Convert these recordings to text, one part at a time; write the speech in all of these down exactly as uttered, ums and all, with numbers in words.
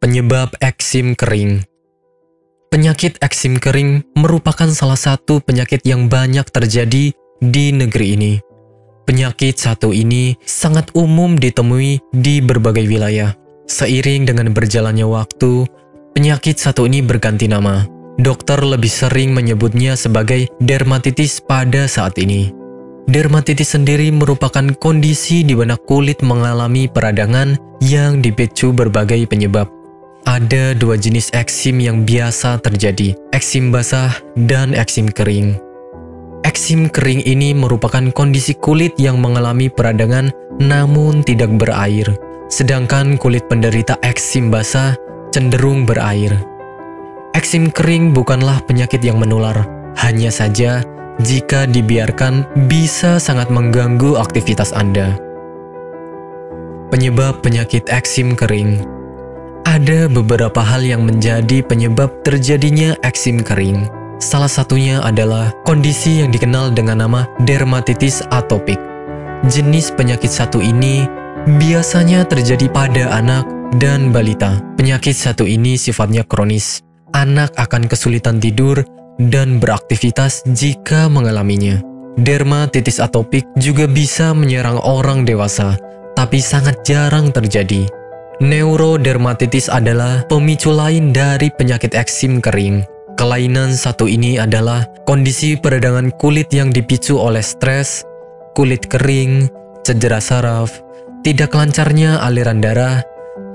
Penyebab eksim kering. Penyakit eksim kering merupakan salah satu penyakit yang banyak terjadi di negeri ini. Penyakit satu ini sangat umum ditemui di berbagai wilayah. Seiring dengan berjalannya waktu, penyakit satu ini berganti nama. Dokter lebih sering menyebutnya sebagai dermatitis pada saat ini. Dermatitis sendiri merupakan kondisi di mana kulit mengalami peradangan yang dipicu berbagai penyebab. Ada dua jenis eksim yang biasa terjadi, eksim basah dan eksim kering. Eksim kering ini merupakan kondisi kulit yang mengalami peradangan namun tidak berair, sedangkan kulit penderita eksim basah cenderung berair. Eksim kering bukanlah penyakit yang menular, hanya saja jika dibiarkan bisa sangat mengganggu aktivitas Anda. Penyebab penyakit eksim kering. Ada beberapa hal yang menjadi penyebab terjadinya eksim kering. Salah satunya adalah kondisi yang dikenal dengan nama dermatitis atopik. Jenis penyakit satu ini biasanya terjadi pada anak dan balita. Penyakit satu ini sifatnya kronis. Anak akan kesulitan tidur dan beraktivitas jika mengalaminya. Dermatitis atopik juga bisa menyerang orang dewasa, tapi sangat jarang terjadi. Neurodermatitis adalah pemicu lain dari penyakit eksim kering. Kelainan satu ini adalah kondisi peradangan kulit yang dipicu oleh stres, kulit kering, cedera saraf, tidak lancarnya aliran darah,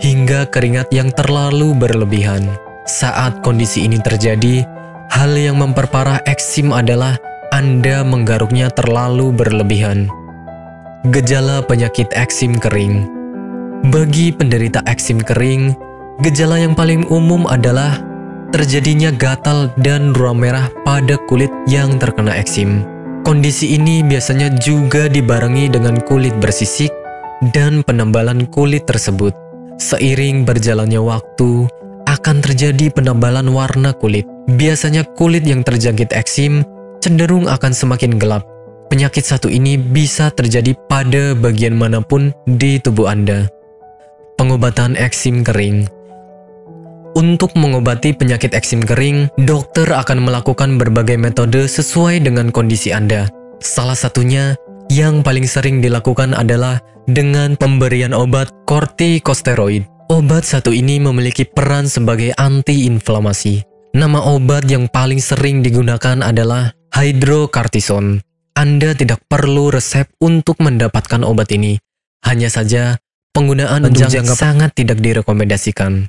hingga keringat yang terlalu berlebihan. Saat kondisi ini terjadi, hal yang memperparah eksim adalah Anda menggaruknya terlalu berlebihan. Gejala penyakit eksim kering. Bagi penderita eksim kering, gejala yang paling umum adalah terjadinya gatal dan ruam merah pada kulit yang terkena eksim. Kondisi ini biasanya juga dibarengi dengan kulit bersisik dan penembalan kulit tersebut. Seiring berjalannya waktu, akan terjadi penembalan warna kulit. Biasanya kulit yang terjangkit eksim cenderung akan semakin gelap. Penyakit satu ini bisa terjadi pada bagian manapun di tubuh Anda. Pengobatan eksim kering. Untuk mengobati penyakit eksim kering, dokter akan melakukan berbagai metode sesuai dengan kondisi Anda. Salah satunya yang paling sering dilakukan adalah dengan pemberian obat kortikosteroid. Obat satu ini memiliki peran sebagai antiinflamasi. Nama obat yang paling sering digunakan adalah hydrokortison. Anda tidak perlu resep untuk mendapatkan obat ini. Hanya saja, penggunaan untuk jangka sangat tidak direkomendasikan.